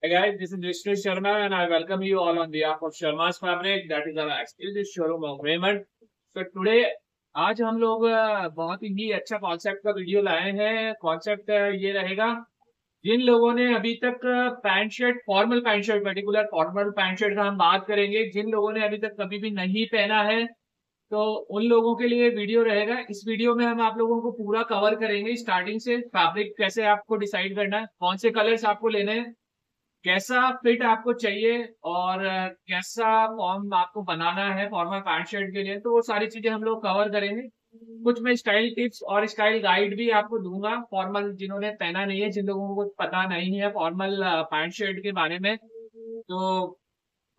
Hey guys, this is Vishnu Sharma and I welcome you all on behalf of Sharma's Fabric, that is our exclusive showroom of Raymond. So today, आज हम लोग बहुत ही अच्छा concept का video लाए हैं। Concept ये रहेगा, जिन लोगों ने अभी तक pant shirt, formal pant shirt, particular formal pant shirt का हम बात करेंगे। जिन लोगों ने अभी तक कभी भी नहीं पहना है तो उन लोगों के लिए वीडियो रहेगा। इस वीडियो में हम आप लोगों को पूरा कवर करेंगे, स्टार्टिंग से फैब्रिक कैसे आपको डिसाइड करना है, कौन से कलर्स आपको लेने हैं, कैसा फिट आपको चाहिए और कैसा फॉर्म आपको बनाना है फॉर्मल पैंट शर्ट के लिए। तो वो सारी चीजें हम लोग कवर करेंगे। कुछ मैं स्टाइल टिप्स और स्टाइल गाइड भी आपको दूंगा फॉर्मल, जिन्होंने पहना नहीं है, जिन लोगों को पता नहीं है फॉर्मल पैंट शर्ट के बारे में, तो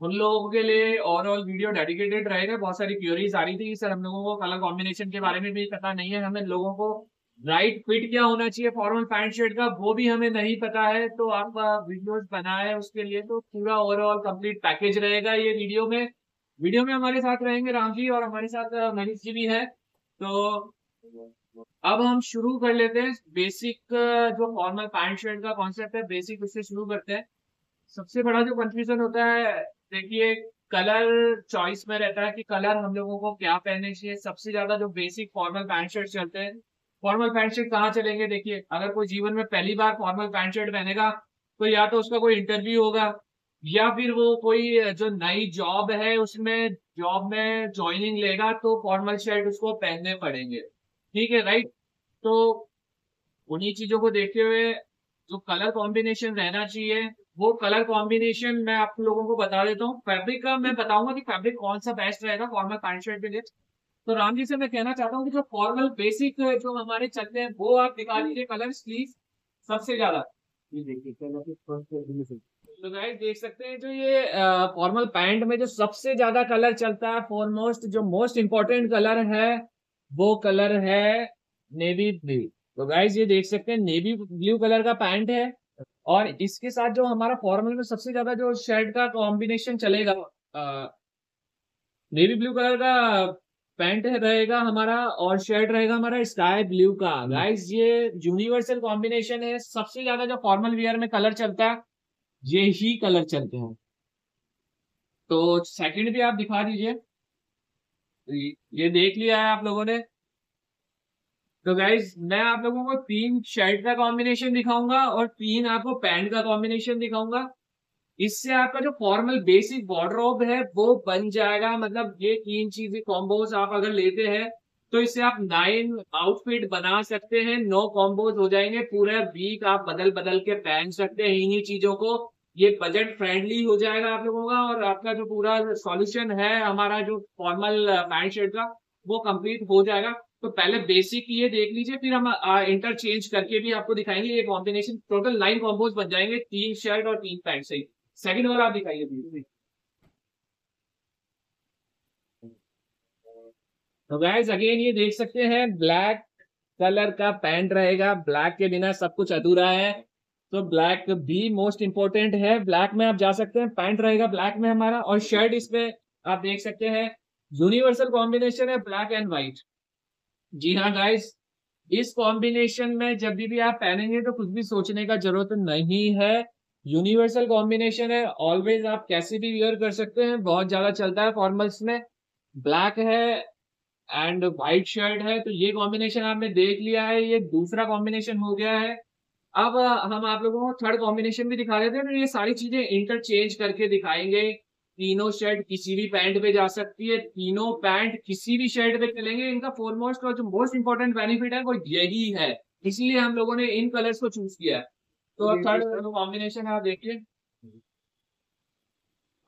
उन लोगों के लिए ओवरऑल वीडियो डेडिकेटेड रहेगा। बहुत सारी क्यूरीज आ रही थी, सर हम लोगों को कलर कॉम्बिनेशन के बारे में भी पता नहीं है, हमें लोगों को राइट फिट क्या होना चाहिए फॉर्मल पैंट शर्ट का वो भी हमें नहीं पता है। तो आप वीडियोस बनाए उसके लिए, तो पूरा ओवरऑल कंप्लीट पैकेज रहेगा ये वीडियो में। वीडियो में हमारे साथ रहेंगे राम जी और हमारे साथ मनीष जी भी है। तो अब हम शुरू कर लेते हैं। बेसिक जो फॉर्मल पैंट शर्ट का कॉन्सेप्ट है, बेसिक उससे शुरू करते हैं। सबसे बड़ा जो कंफ्यूजन होता है, देखिए, कलर चॉइस में रहता है कि कलर हम लोगों को क्या पहनने चाहिए। सबसे ज्यादा जो बेसिक फॉर्मल पैंट शर्ट चलते हैं, फॉर्मल पैंट शर्ट कहाँ चलेंगे, देखिए, अगर कोई जीवन में पहली बार फॉर्मल पैंट शर्ट पहनेगा तो या तो उसका कोई इंटरव्यू होगा या फिर वो कोई जो नई जॉब है उसमें जॉब में ज्वाइनिंग लेगा तो फॉर्मल शर्ट उसको पहनने पड़ेंगे, ठीक है, राइट। तो उन्हीं चीजों को देखते हुए जो कलर कॉम्बिनेशन रहना चाहिए, वो कलर कॉम्बिनेशन मैं आप लोगों को बता देता हूँ। फैब्रिक का मैं बताऊंगा कि फैब्रिक कौन सा बेस्ट रहेगा फॉर्मल पैंट शर्ट के लिए। तो राम जी से मैं कहना चाहता हूँ कि जो फॉर्मल बेसिक जो हमारे चलते हैं वो आप दिखा दीजिए कलर स्लीव सबसे ज्यादा। तो गाइस देख सकते हैं जो ये फॉर्मल पैंट में जो सबसे ज्यादा कलर चलता है, फॉरमोस्ट जो मोस्ट इम्पोर्टेंट कलर है वो कलर है नेवी ब्लू। तो गाइस ये देख सकते हैं नेवी ब्लू कलर का पैंट है और इसके साथ जो हमारा फॉर्मल में सबसे ज्यादा जो शर्ट का कॉम्बिनेशन चलेगा नेवी ब्लू कलर का पैंट रहेगा हमारा और शर्ट रहेगा हमारा स्काई ब्लू का। गाइस ये यूनिवर्सल कॉम्बिनेशन है, सबसे ज्यादा जो फॉर्मल वियर में कलर चलता है ये ही कलर चलते हैं। तो सेकंड भी आप दिखा दीजिए, ये देख लिया है आप लोगों ने। तो गाइस मैं आप लोगों को 3 शर्ट का कॉम्बिनेशन दिखाऊंगा और 3 आपको पैंट का कॉम्बिनेशन दिखाऊंगा। इससे आपका जो फॉर्मल बेसिक वार्डरोब है वो बन जाएगा। मतलब ये 3 चीजें कॉम्बोज आप अगर लेते हैं तो इससे आप 9 आउटफिट बना सकते हैं, 9 कॉम्बोज हो जाएंगे। पूरा वीक आप बदल बदल के पहन सकते हैं इन्हीं चीजों को। ये बजट फ्रेंडली हो जाएगा आप लोगों का और आपका जो पूरा सॉल्यूशन है हमारा जो फॉर्मल पैंट शर्ट का वो कंप्लीट हो जाएगा। तो पहले बेसिक ये देख लीजिए, फिर हम इंटरचेंज करके भी आपको दिखाएंगे ये कॉम्बिनेशन। टोटल 9 कॉम्बोज बन जाएंगे, 3 शर्ट और 3 पैंट से। सेकंड वाला आप दिखाइए भी। तो गाइस अगेन ये देख सकते हैं ब्लैक कलर का पैंट रहेगा। ब्लैक के बिना सब कुछ अधूरा है, तो ब्लैक भी मोस्ट इंपोर्टेंट है। ब्लैक में आप जा सकते हैं, पैंट रहेगा ब्लैक में हमारा और शर्ट इसमें आप देख सकते हैं यूनिवर्सल कॉम्बिनेशन है ब्लैक एंड व्हाइट। जी हाँ गाइस, इस कॉम्बिनेशन में जब भी आप पहनेंगे तो कुछ भी सोचने का जरूरत नहीं है। यूनिवर्सल कॉम्बिनेशन है, ऑलवेज आप कैसे भी वियर कर सकते हैं। बहुत ज्यादा चलता है फॉर्मल्स में, ब्लैक है एंड व्हाइट शर्ट है। तो ये कॉम्बिनेशन आपने देख लिया है, ये दूसरा कॉम्बिनेशन हो गया है। अब हम आप लोगों को थर्ड कॉम्बिनेशन भी दिखा देते हैं। तो ये सारी चीजें इंटरचेंज करके दिखाएंगे। तीनों शर्ट किसी भी पैंट पे जा सकती है, तीनों पैंट किसी भी शर्ट पे चलेंगे। इनका फॉरमोस्ट और जो मोस्ट इंपॉर्टेंट बेनिफिट है वो यही है, इसलिए हम लोगों ने इन कलर्स को चूज किया है। तो थर्ड कॉम्बिनेशन आप देखिए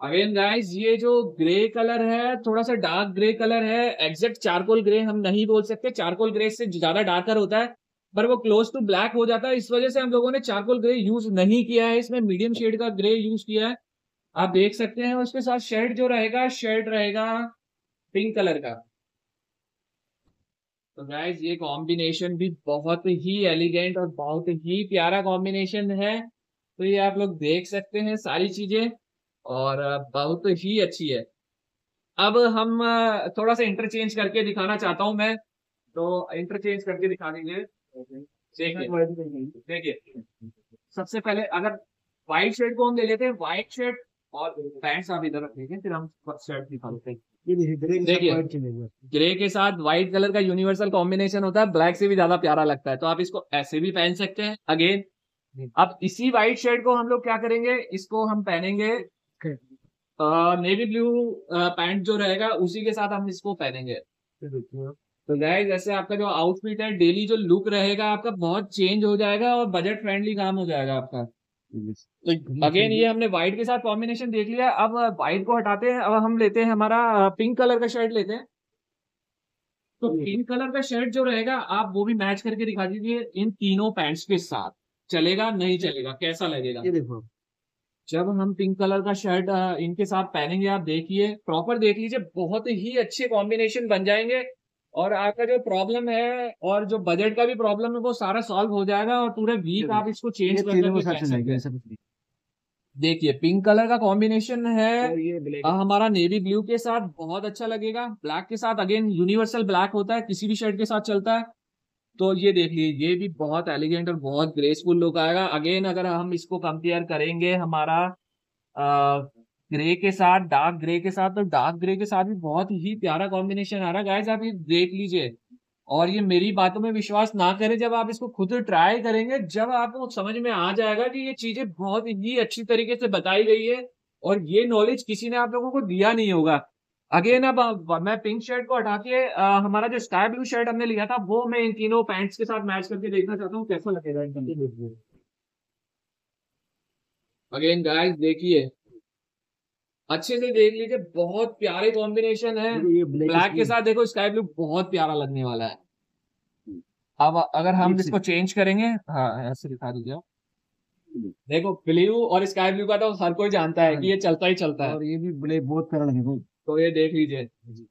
अगेन गाइस, ये जो ग्रे कलर है थोड़ा सा डार्क ग्रे कलर है। एग्जैक्ट चारकोल ग्रे हम नहीं बोल सकते, चारकोल ग्रे से ज्यादा डार्कर होता है पर वो क्लोज टू ब्लैक हो जाता है। इस वजह से हम लोगों ने चारकोल ग्रे यूज नहीं किया है, इसमें मीडियम शेड का ग्रे यूज किया है, आप देख सकते हैं। उसके साथ शर्ट जो रहेगा, शर्ट रहेगा पिंक कलर का। तो गाइस ये कॉम्बिनेशन भी बहुत ही एलिगेंट और बहुत ही प्यारा कॉम्बिनेशन है। तो ये आप लोग देख सकते हैं सारी चीजें और बहुत ही अच्छी है। अब हम थोड़ा सा इंटरचेंज करके दिखाना चाहता हूं मैं, तो इंटरचेंज करके दिखा देंगे। देखिए सबसे पहले अगर व्हाइट शर्ट को हम ले लेते हैं, व्हाइट शर्ट और पैंट्स आप इधर रखेंगे, फिर हम शर्ट दिखा देते हैं। देखिए ग्रे के साथ व्हाइट कलर का यूनिवर्सल कॉम्बिनेशन होता है, ब्लैक से भी ज्यादा प्यारा लगता है। तो आप इसको ऐसे भी पहन सकते हैं। अगेन अब इसी व्हाइट शर्ट को हम लोग क्या करेंगे, इसको हम पहनेंगे नेवी ब्लू पैंट जो रहेगा उसी के साथ हम इसको पहनेंगे। तो गाइस जैसे आपका जो आउटफिट है, डेली जो लुक रहेगा आपका बहुत चेंज हो जाएगा और बजट फ्रेंडली काम हो जाएगा आपका। तो अगेन ये हमने व्हाइट के साथ कॉम्बिनेशन देख लिया। अब व्हाइट को हटाते हैं, अब हम लेते हैं हमारा पिंक कलर का शर्ट लेते हैं। तो पिंक कलर का शर्ट जो रहेगा आप वो भी मैच करके दिखा दीजिए इन तीनों पैंट्स के साथ, चलेगा नहीं चलेगा कैसा लगेगा। ये देखो जब हम पिंक कलर का शर्ट इनके साथ पहनेंगे, आप देखिए प्रॉपर देख लीजिए, बहुत ही अच्छे कॉम्बिनेशन बन जाएंगे और आपका जो प्रॉब्लम है और जो बजट का भी प्रॉब्लम है वो सारा सॉल्व हो जाएगा। और पूरे वीक आप इसको चेंज कर, देखिए पिंक कलर का कॉम्बिनेशन है हमारा नेवी ब्लू के साथ, बहुत अच्छा लगेगा। ब्लैक के साथ अगेन यूनिवर्सल ब्लैक होता है, किसी भी शर्ट के साथ चलता है। तो ये देख लीजिए ये भी बहुत एलिगेंट और बहुत ग्रेसफुल लुक आएगा। अगेन अगर हम इसको कंपेयर करेंगे हमारा ग्रे के साथ, डार्क ग्रे के साथ, तो डार्क ग्रे के साथ भी बहुत ही प्यारा कॉम्बिनेशन आ रहा है। गाइस आप ये देख लीजिए और ये मेरी बातों में विश्वास ना करें, जब आप इसको खुद ट्राई करेंगे, जब आपको समझ में आ जाएगा कि ये चीजें बहुत ही अच्छी तरीके से बताई गई है और ये नॉलेज किसी ने आप लोगों को दिया नहीं होगा। अगेन अब मैं पिंक शर्ट को हटा के हमारा जो स्काई ब्लू शर्ट हमने लिया था वो मैं इन तीनों पैंट्स के साथ मैच करके देखना चाहता हूँ कैसा लगेगा इनका। अगेन गाइस देखिए अच्छे से देख लीजिए, बहुत प्यारे कॉम्बिनेशन है। ब्लैक के साथ देखो स्काई ब्लू बहुत प्यारा लगने वाला है। अब अगर हम इसको चेंज करेंगे, हाँ ऐसे दिखा दीजिए, देखो ब्लू और स्काई ब्लू का तो हर कोई जानता है कि ये चलता ही चलता है और ये भी ब्लैक बहुत प्यारा लगेगा। तो ये देख लीजिए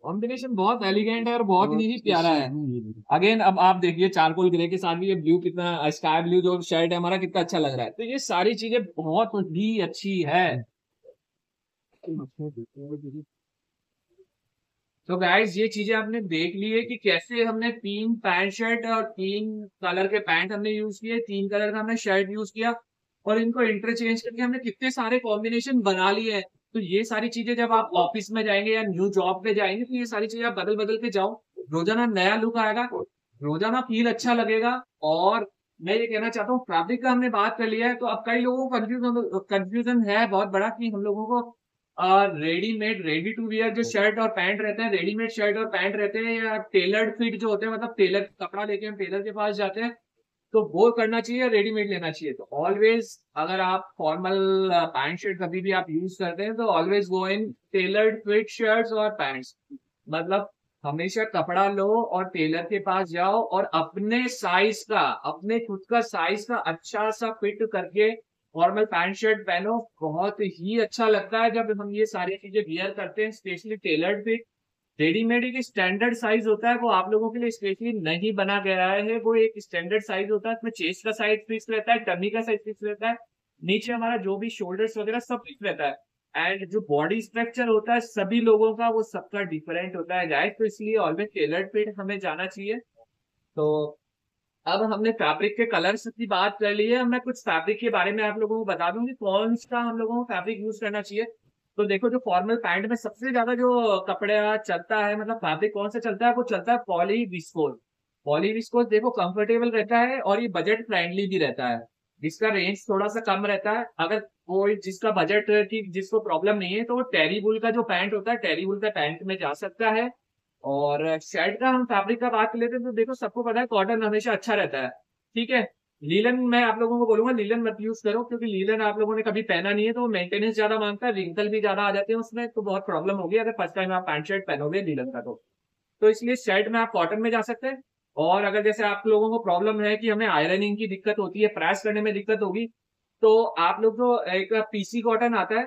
कॉम्बिनेशन बहुत एलिगेंट है और बहुत ही प्यारा है। अगेन अब आप देखिए चारकोल ग्रे के साथ भी ये ब्लू कितना, स्काई ब्लू जो शर्ट है हमारा कितना अच्छा लग रहा है। तो ये सारी चीजें बहुत ही अच्छी है। तो गाइस ये चीजें आपने देख ली है कि कैसे हमने तीन पैंट शर्ट और तीन कलर के पैंट हमने यूज किए, तीन कलर का हमने शर्ट यूज किया और इनको इंटरचेंज करके हमने कितने सारे कॉम्बिनेशन बना लिए हैं। तो ये सारी चीजें जब आप ऑफिस में जाएंगे या न्यू जॉब पे जाएंगे तो ये सारी चीजें आप बदल बदल के जाओ, रोजाना नया लुक आएगा, रोजाना फील अच्छा लगेगा। और मैं ये कहना चाहता हूँ ट्रैफिक का हमने बात कर लिया है, तो अब कई लोगों को कंफ्यूजन है बहुत बड़ा कि हम लोगों को रेडीमेड रेडी टू वियर जो शर्ट और पैंट रहते हैं, रेडीमेड शर्ट और पैंट रहते हैं या टेलर्ड फिट जो होते हैं, मतलब टेलर कपड़ा लेके हम टेलर के पास जाते हैं, तो वो करना चाहिए या रेडीमेड लेना चाहिए। तो ऑलवेज अगर आप फॉर्मल पैंट शर्ट कभी भी आप यूज करते हैं तो always go in tailored fit shirts और पैंट्स, मतलब हमेशा कपड़ा लो और टेलर के पास जाओ और अपने साइज का, अपने खुद का साइज का अच्छा सा फिट करके फॉर्मल पैंट शर्ट पहनो। बहुत ही अच्छा लगता है जब हम ये सारी चीजें वियर करते हैं, स्पेशली टेलर्ड फिट। रेडीमेड एक स्टैंडर्ड साइज होता है, वो आप लोगों के लिए स्पेशली नहीं बना गया है, वो एक स्टैंडर्ड साइज होता है, इसमें चेस्ट का साइज फिक्स रहता है, टमी का साइज फिक्स रहता है, नीचे हमारा जो भी शोल्डर्स वगैरह सब फिक्स रहता है एंड जो बॉडी स्ट्रक्चर होता है सभी लोगों का वो सबका डिफरेंट होता है गाइस। तो इसलिए ऑलवेज टेलर्ड फिट हमें जाना चाहिए। तो अब हमने फैब्रिक के कलर्स की बात कर ली है, मैं कुछ फैब्रिक के बारे में आप लोगों को बता दूंगी कौन सा हम लोगों को फैब्रिक यूज करना चाहिए। तो देखो जो फॉर्मल पैंट में सबसे ज्यादा जो कपड़ा चलता है, मतलब फैब्रिक कौन सा चलता है, वो चलता है पॉलीविस्कोस। पॉलीविस्कोस देखो कंफर्टेबल रहता है और ये बजट फ्रेंडली भी रहता है, जिसका रेंज थोड़ा सा कम रहता है। अगर कोई जिसका बजट की जिसको प्रॉब्लम नहीं है तो वो टेरी वूल का जो पैंट होता है, टेरी वूल का पैंट में जा सकता है। और शर्ट का हम फैब्रिक का बात लेते हैं तो देखो सबको पता है कॉटन हमेशा अच्छा रहता है, ठीक है। लीलन मैं आप लोगों को बोलूंगा लीलन मत यूज करो क्योंकि लीलन आप लोगों ने कभी पहना नहीं है तो मेंटेनेंस ज्यादा मांगता है, रिंकल भी ज्यादा आ जाते हैं उसमें, तो बहुत प्रॉब्लम होगी अगर फर्स्ट टाइम आप पैंट शर्ट पहनोगे लीलन का। तो इसलिए शर्ट में आप कॉटन में जा सकते हैं। और अगर जैसे आप लोगों को प्रॉब्लम है कि हमें आयरनिंग की दिक्कत होती है, प्रेस करने में दिक्कत होगी, तो आप लोग जो एक पीसी कॉटन आता है,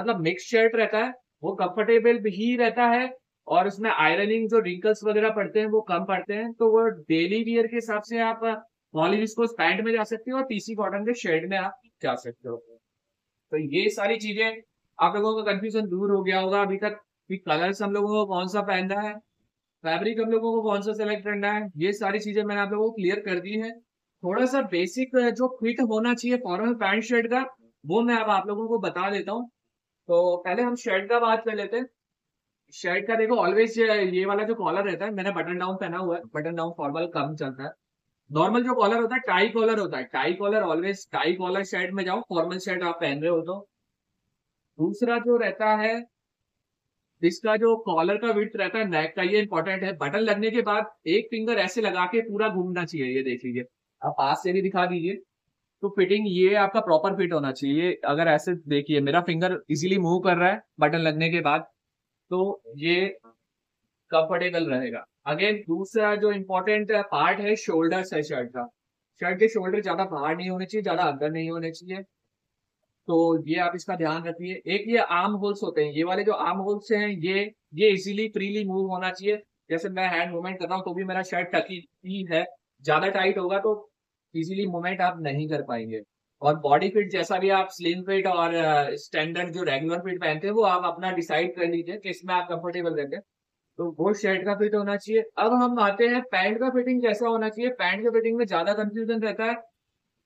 मतलब मिक्स शर्ट रहता है, वो कंफर्टेबल भी रहता है और उसमें आयरनिंग जो रिंकल्स वगैरह पड़ते हैं वो कम पड़ते हैं। तो वो डेली वियर के हिसाब से आप पॉलीविस्कोस पैंट में जा सकते हो और पीसी कॉटन के शर्ट में आप जा सकते हो। तो ये सारी चीजें आप लोगों का कंफ्यूजन दूर हो गया होगा अभी तक कि कलर्स हम लोगों को कौन सा पहनना है, फैब्रिक हम लोगों को कौन सा सेलेक्ट करना है। ये सारी चीजें मैंने आप लोगों को क्लियर कर दी है। थोड़ा सा बेसिक जो फिट होना चाहिए फॉर्मल पैंट शर्ट का वो मैं अब आप लोगों को बता देता हूँ। तो पहले हम शर्ट का बात कर लेते हैं। शर्ट का देखो ऑलवेज ये वाला जो कॉलर रहता है, मैंने बटन डाउन पहना हुआ है, बटन डाउन फॉर्मल कम चलता है। नॉर्मल जो कॉलर होता है टाई कॉलर होता है, tie collar always tie collar shirt में जाओ, फॉर्मल शर्ट आप पहन रहे हो तो। दूसरा जो रहता है इसका जो कॉलर का विड्थ रहता है नेक का, ये इंपॉर्टेंट है। बटन लगने के बाद एक फिंगर ऐसे लगा के पूरा घूमना चाहिए, ये देख लीजिए, आप पास से भी दिखा दीजिए। तो फिटिंग ये आपका प्रॉपर फिट होना चाहिए। अगर ऐसे देखिए मेरा फिंगर इजीली मूव कर रहा है बटन लगने के बाद, तो ये कंफर्टेबल रहेगा। अगेन दूसरा जो इम्पोर्टेंट पार्ट है शोल्डर्स है शर्ट का। शर्ट के शोल्डर ज्यादा बाहर नहीं होने चाहिए, ज्यादा अंदर नहीं होने चाहिए, तो ये आप इसका ध्यान रखिए। एक ये आर्म होल्स होते हैं, ये वाले जो आर्म होल्स हैं ये इजीली फ्रीली मूव होना चाहिए। जैसे मैं हैंड मूवमेंट कर रहा हूँ तो भी मेरा शर्ट टकी ही है, ज्यादा टाइट होगा तो इजीली मूवमेंट आप नहीं कर पाएंगे। और बॉडी फिट जैसा भी आप स्लिम फिट और स्टैंडर्ड जो रेगुलर फिट पहनते हैं वो आप अपना डिसाइड कर लीजिए कि इसमें आप कंफर्टेबल रहते हैं, तो वो शर्ट का फिट होना चाहिए। अब हम आते हैं पैंट का फिटिंग कैसा होना चाहिए। पैंट का फिटिंग में ज्यादा कंफ्यूजन रहता है।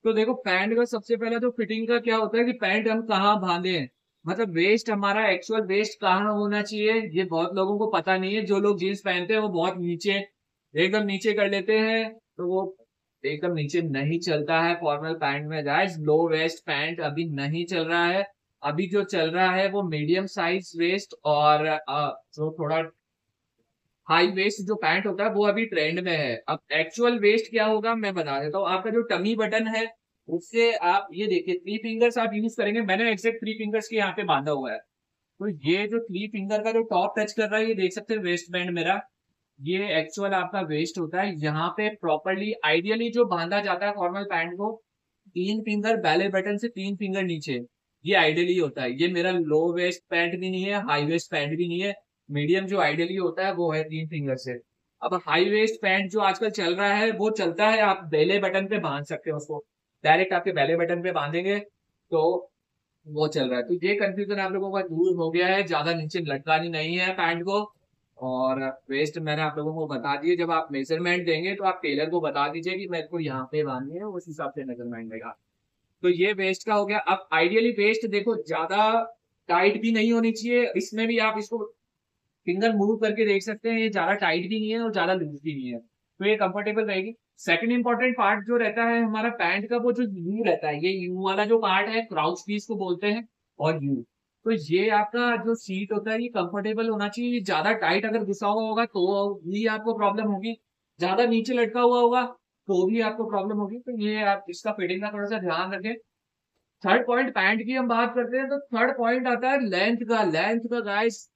तो देखो पैंट का सबसे पहले तो फिटिंग का क्या होता है कि पैंट हम कहाँ बांधे हैं, मतलब वेस्ट हमारा एक्चुअल वेस्ट कहाँ होना चाहिए, ये बहुत लोगों को पता नहीं है। जो लोग जीन्स पहनते हैं वो बहुत नीचे एकदम नीचे कर लेते हैं, तो वो एकदम नीचे नहीं चलता है फॉर्मल पैंट में। गाइस लो वेस्ट पैंट अभी नहीं चल रहा है, अभी जो चल रहा है वो मीडियम साइज वेस्ट और जो थोड़ा हाई वेस्ट जो पैंट होता है वो अभी ट्रेंड में है। अब एक्चुअल वेस्ट क्या होगा मैं बता देता हूँ। आपका जो टमी बटन है उससे आप ये देखिए 3 फिंगर्स आप यूज करेंगे। मैंने एग्जैक्ट 3 फिंगर्स के यहाँ पे बांधा हुआ है, तो ये जो 3 फिंगर का जो टॉप टच कर रहा है ये देख सकते हैं वेस्ट बैंड मेरा, ये एक्चुअल आपका वेस्ट होता है। यहाँ पे प्रॉपरली आइडियली जो बांधा जाता है फॉर्मल पैंट को 3 फिंगर बैले बटन से 3 फिंगर नीचे, ये आइडियली होता है। ये मेरा लो वेस्ट पैंट भी नहीं है, हाई वेस्ट पैंट भी नहीं है, मीडियम जो आइडियली होता है वो है 3 फिंगर से। अब हाई वेस्ट पैंट जो आजकल चल रहा है वो चलता है, आप बैले बटन पे बांध सकते हो उसको, डायरेक्ट आपके बैले बटन पे बांधेंगे तो वो चल रहा है। तो ये कंफ्यूजन आप लोगों का दूर हो गया है, ज्यादा नीचे लटकानी नहीं है पैंट को। और वेस्ट मैंने आप लोगों को बता दिए, जब आप मेजरमेंट देंगे तो आप टेलर को बता दीजिए कि मेरे को यहाँ पे बांधनी है, उस हिसाब से मेजरमेंट देगा। तो ये वेस्ट का हो गया। अब आइडियली वेस्ट देखो ज्यादा टाइट भी नहीं होनी चाहिए, इसमें भी आप इसको फिंगर मूव करके देख सकते हैं, ये ज्यादा टाइट भी नहीं है और ज्यादा लूज भी नहीं है, तो ये कंफर्टेबल रहेगी। सेकंड इंपॉर्टेंट पार्ट जो रहता है हमारा पैंट का वो जो यू रहता है, ये यू वाला जो पार्ट है क्राउच पीस को बोलते हैं, और यू तो ये आपका जो सीट होता है ये कंफर्टेबल होना चाहिए। ये ज्यादा टाइट अगर घुसा हुआ होगा तो भी आपको प्रॉब्लम होगी, ज्यादा नीचे लटका हुआ होगा तो भी आपको प्रॉब्लम होगी, तो ये आप इसका फिटिंग का थोड़ा सा ध्यान रखें। थर्ड पॉइंट पैंट की हम बात करते हैं तो थर्ड पॉइंट आता है लेंथ का। लेंथ का गाइस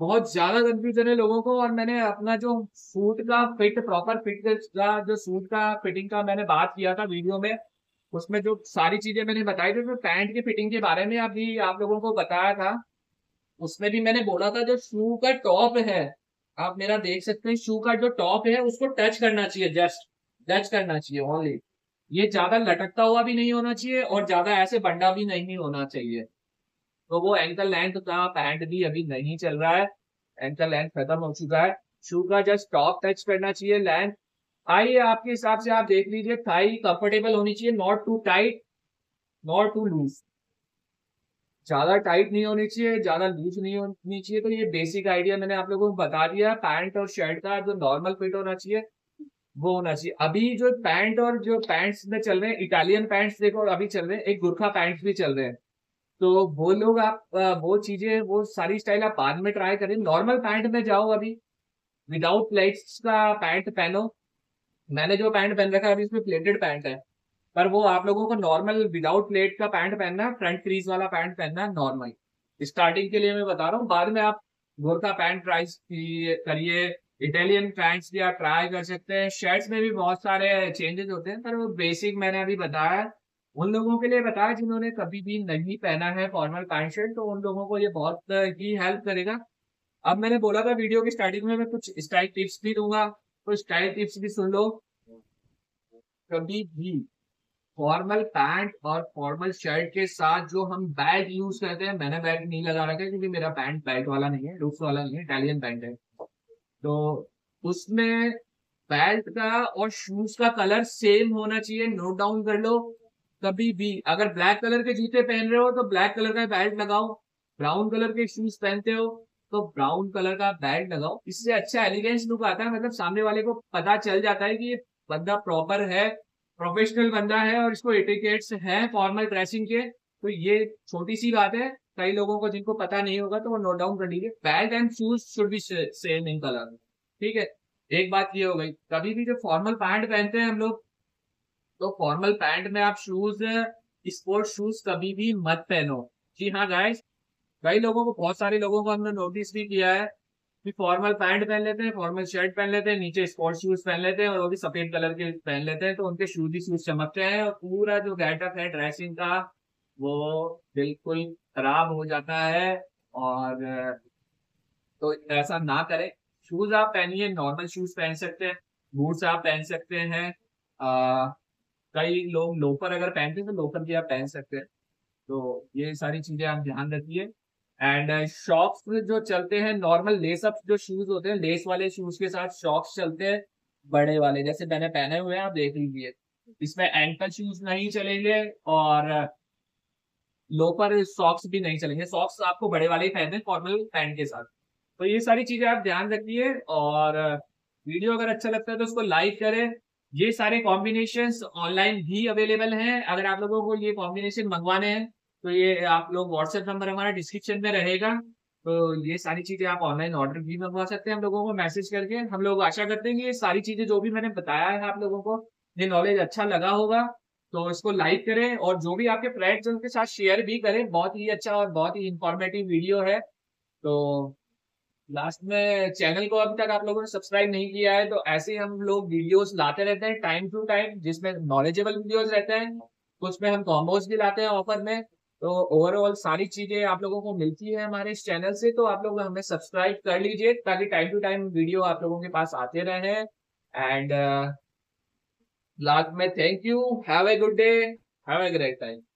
बहुत ज्यादा कंफ्यूजन है लोगों को, और मैंने अपना जो सूट का फिट प्रॉपर फिट का जो सूट का फिटिंग का मैंने बात किया था वीडियो में, उसमें जो सारी चीजें मैंने बताई थी। तो पैंट के फिटिंग के बारे में अभी आप लोगों को बताया था, उसमें भी मैंने बोला था जो शू का टॉप है, आप मेरा देख सकते हैं शू का जो टॉप है उसको टच करना चाहिए, जस्ट टच करना चाहिए ओनली। ये ज्यादा लटकता हुआ भी नहीं होना चाहिए और ज्यादा ऐसे बंडा भी नहीं होना चाहिए, तो वो एंकल लेंथ का पैंट भी अभी नहीं चल रहा है, एंकल लेंथ खत्म हो चुका है। शू का जस्ट टॉप टच करना चाहिए। लेंथ थाई आपके हिसाब से आप देख लीजिए, थाई कंफर्टेबल होनी चाहिए, not too tight not too loose, ज्यादा टाइट नहीं होनी चाहिए ज्यादा लूज नहीं होनी चाहिए। तो ये बेसिक आइडिया मैंने आप लोगों को बता दिया। पैंट और शर्ट का जो नॉर्मल फिट होना चाहिए वो होना चाहिए। अभी जो पैंट और जो पैंट्स में चल रहे हैं इटालियन पैंट्स देखो और अभी चल रहे हैं एक गुरखा पैंट्स भी चल रहे हैं, तो वो लोग आप वो चीजें वो सारी स्टाइल आप बाद में ट्राई करें। नॉर्मल पैंट में जाओ, अभी विदाउट प्लेट्स का पैंट पहनो। मैंने जो पैंट पहन रखा है अभी इसमें प्लेटेड पैंट है, पर वो आप लोगों को नॉर्मल विदाउट प्लेट का पैंट पहनना है, फ्रंट क्रीज वाला पैंट पहनना है नॉर्मल। स्टार्टिंग के लिए मैं बता रहा हूँ, बाद में आप गोरखा पैंट ट्राई करिए, इटालियन पैंट्स भी आप ट्राई कर सकते हैं। शर्ट्स में भी बहुत सारे चेंजेस होते हैं, पर वो बेसिक मैंने अभी बताया उन लोगों के लिए बताया जिन्होंने कभी भी नहीं पहना है फॉर्मल पैंट शर्ट, तो उन लोगों को ये बहुत ही हेल्प करेगा। अब मैंने बोला था वीडियो की स्टार्टिंग में मैं कुछ स्टाइल टिप्स भी दूंगा, तो स्टाइल टिप्स भी सुन लो। कभी भी फॉर्मल पैंट और फॉर्मल शर्ट के साथ जो हम बेल्ट यूज करते हैं, मैंने बेल्ट नहीं लगा रखा क्योंकि मेरा पैंट बेल्ट वाला नहीं है, लूज वाला नहीं है, इटालियन पैंट है, तो उसमें बेल्ट का और शूज का कलर सेम होना चाहिए। नोट डाउन कर लो, कभी भी। अगर ब्लैक कलर के जूते पहन रहे हो तो ब्लैक कलर का बेल्ट लगाओ, ब्राउन कलर के शूज पहनते हो तो ब्राउन कलर का बेल्ट लगाओ। इससे अच्छा एलिगेंस लुक आता है, मतलब सामने वाले को पता चल जाता है कि ये बंदा प्रॉपर है, प्रोफेशनल बंदा है और इसको एटिकेट्स हैं फॉर्मल ड्रेसिंग के। तो ये छोटी सी बात है, कई लोगों को जिनको पता नहीं होगा तो वो नोट डाउन कर लीजिए। Belt and shoes should be same in colour, ठीक है। एक बात ये हो गई। कभी भी जो फॉर्मल पैंट पहनते हैं हम लोग तो फॉर्मल पैंट में आप शूज, स्पोर्ट्स शूज कभी भी मत पहनो। जी हाँ गाइस, कई लोगों को, बहुत सारे लोगों को हमने नोटिस भी किया है कि फॉर्मल पैंट पहन लेते हैं, फॉर्मल शर्ट पहन लेते हैं, नीचे स्पोर्ट्स शूज पहन लेते हैं और वो भी सफेद कलर के पहन लेते हैं, तो उनके शूज ही शूज चमकते हैं और पूरा जो गेटअप है ड्रेसिंग का वो बिल्कुल खराब हो जाता है। और तो ऐसा ना करें। शूज आप पहनिए, नॉर्मल शूज पहन सकते हैं, बूट्स आप पहन सकते हैं, कई लोग लोफर अगर पहनते हैं तो लोफर भी आप पहन सकते हैं। तो ये सारी चीजें आप ध्यान रखिए। एंड शॉक्स जो चलते हैं, नॉर्मल लेसअप जो शूज होते हैं, लेस वाले शूज के साथ शॉक्स चलते हैं बड़े वाले, जैसे मैंने पहने हुए हैं, आप देख लीजिए। इसमें एंकल शूज नहीं चलेंगे और लोफर सॉक्स भी नहीं चलेंगे। सॉक्स आपको बड़े वाले ही पहनने फॉर्मल पैंट के साथ। तो ये सारी चीजें आप ध्यान रखिए। और वीडियो अगर अच्छा लगता है तो उसको लाइक करें। ये सारे कॉम्बिनेशंस ऑनलाइन भी अवेलेबल हैं। अगर आप लोगों को ये कॉम्बिनेशन मंगवाने हैं तो ये आप लोग, व्हाट्सएप नंबर हमारा डिस्क्रिप्शन में रहेगा, तो ये सारी चीजें आप ऑनलाइन ऑर्डर भी मंगवा सकते हैं हम लोगों को मैसेज करके। हम लोग आशा करते हैं कि ये सारी चीजें जो भी मैंने बताया है आप लोगों को ये नॉलेज अच्छा लगा होगा। तो इसको लाइक करें और जो भी आपके फ्रेंड्स हैं उनके साथ शेयर भी करें। बहुत ही अच्छा और बहुत ही इंफॉर्मेटिव वीडियो है। तो लास्ट में, चैनल को अभी तक आप लोगों ने सब्सक्राइब नहीं किया है तो ऐसे ही हम लोग वीडियोस लाते रहते हैं टाइम टू टाइम, जिसमें नॉलेजेबल वीडियोस रहते हैं, कुछ में हम कॉम्बोज भी लाते हैं ऑफर में। तो ओवरऑल सारी चीजें आप लोगों को मिलती है हमारे इस चैनल से। तो आप लोग हमें सब्सक्राइब कर लीजिए ताकि टाइम टू टाइम वीडियो आप लोगों के पास आते रहे। एंड लास्ट में, thank you, have a good day, have a great time.